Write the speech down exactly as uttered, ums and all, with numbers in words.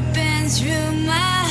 ripping through my